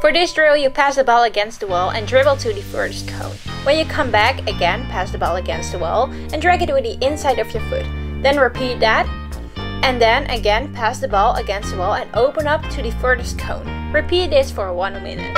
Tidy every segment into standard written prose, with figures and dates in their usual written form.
For this drill, you pass the ball against the wall and dribble to the furthest cone. When you come back, again pass the ball against the wall and drag it with the inside of your foot. Then repeat that, and then again pass the ball against the wall and open up to the furthest cone. Repeat this for 1 minute.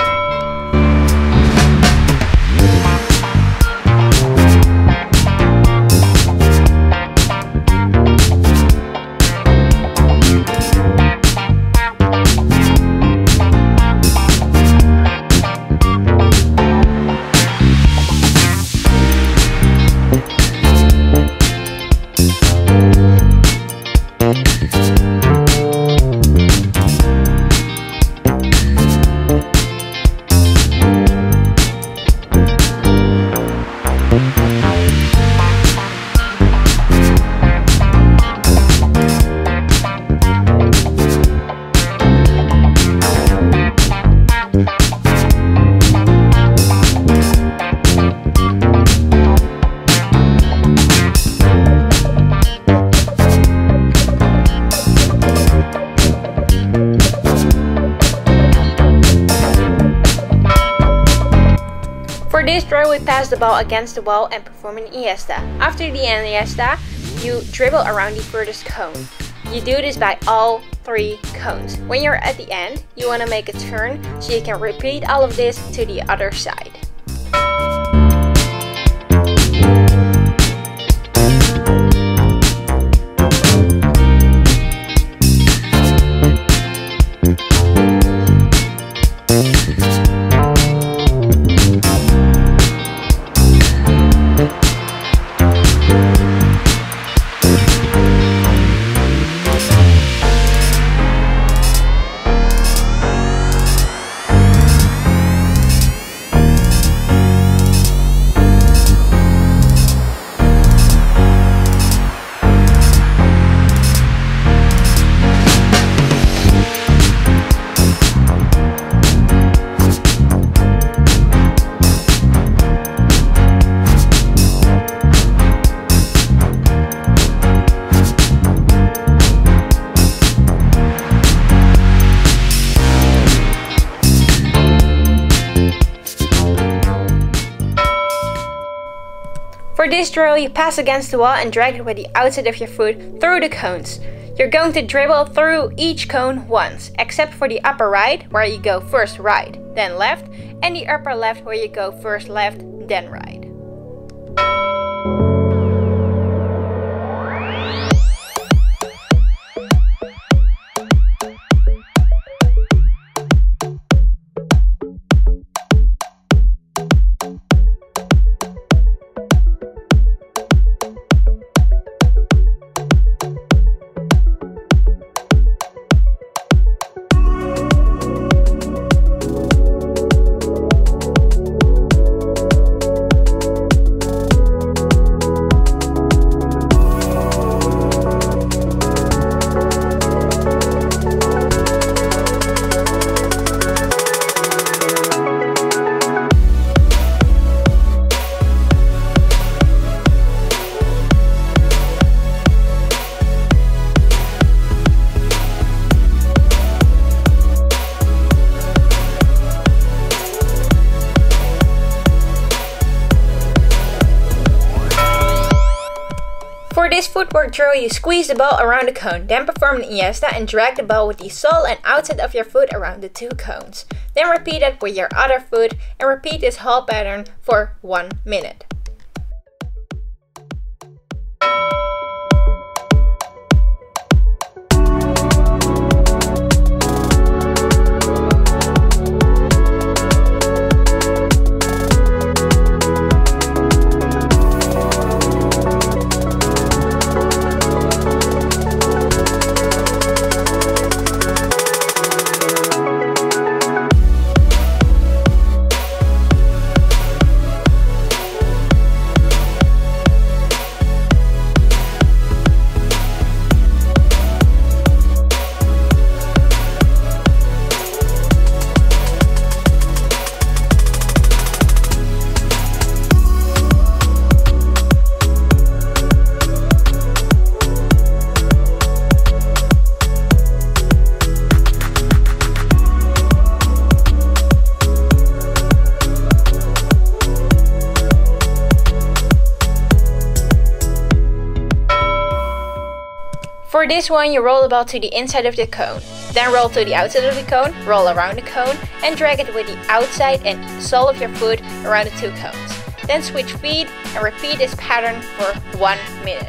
For this throw, we pass the ball against the wall and perform an Iniesta. After the Iniesta, you dribble around the furthest cone. You do this by all 3 cones. When you're at the end, you want to make a turn so you can repeat all of this to the other side. For this drill, you pass against the wall and drag it with the outside of your foot through the cones. You're going to dribble through each cone once, except for the upper right, where you go first right, then left, and the upper left, where you go first left, then right. For this footwork drill, you squeeze the ball around the cone, then perform an Iniesta and drag the ball with the sole and outside of your foot around the two cones. Then repeat that with your other foot and repeat this whole pattern for 1 minute. For this one, you roll the ball to the inside of the cone, then roll to the outside of the cone, roll around the cone, and drag it with the outside and sole of your foot around the two cones. Then switch feet and repeat this pattern for 1 minute.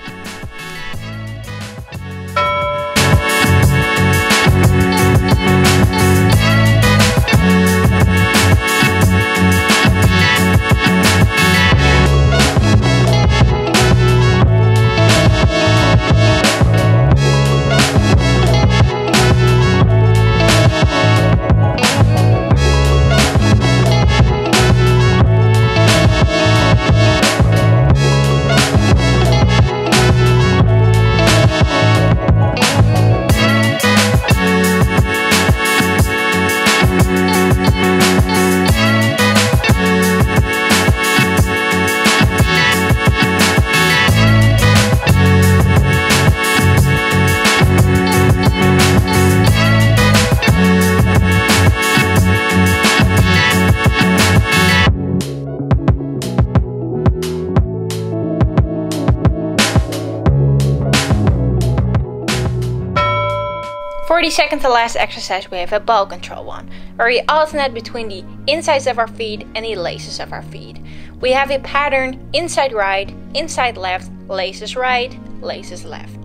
For the second to last exercise, we have a ball control one, where we alternate between the insides of our feet and the laces of our feet. We have a pattern inside right, inside left, laces right, laces left.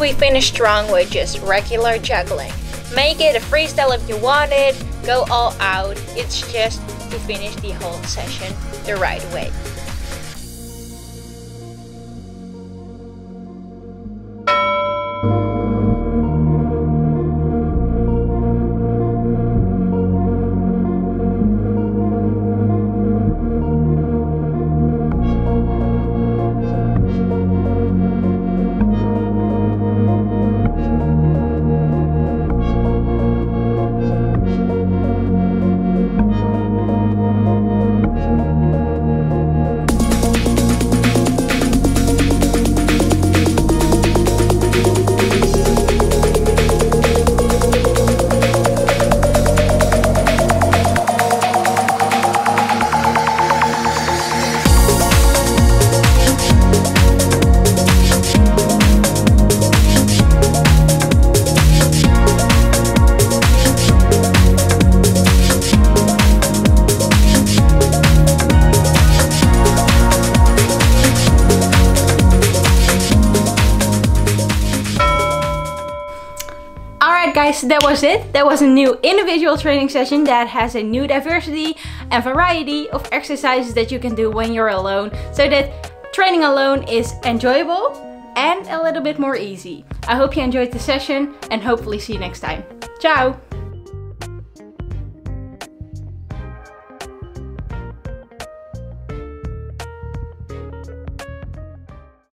We finish strong with just regular juggling. Make it a freestyle if you want it, go all out. It's just to finish the whole session the right way. Alright guys, that was it. That was a new individual training session that has a new diversity and variety of exercises that you can do when you're alone, so that training alone is enjoyable and a little bit more easy. I hope you enjoyed the session and hopefully see you next time. Ciao!